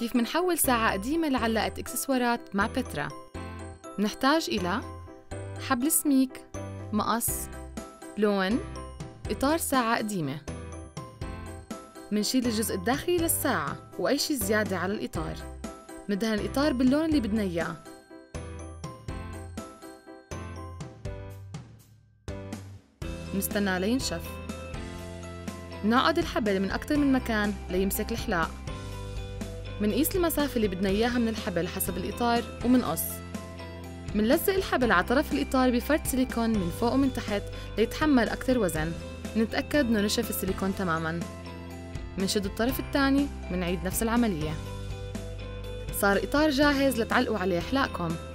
كيف منحول ساعة قديمة لعلقة اكسسوارات مع بترا. منحتاج إلى حبل سميك، مقص، لون، إطار ساعة قديمة. منشيل الجزء الداخلي للساعة وأي شي زيادة على الإطار. مدهن الإطار باللون اللي بدنا إياه. منستناه لينشف. منعقد الحبل من أكتر من مكان ليمسك الحلاق. منقيس المسافة اللي بدنا إياها من الحبل حسب الإطار ومنقص. منلزق الحبل على طرف الإطار بفرد سيليكون من فوق ومن تحت ليتحمل أكتر وزن. نتأكد إنه نشف السيليكون تماماً. منشد الطرف الثاني، منعيد نفس العملية. صار إطار جاهز لتعلقوا عليه حلاقكم.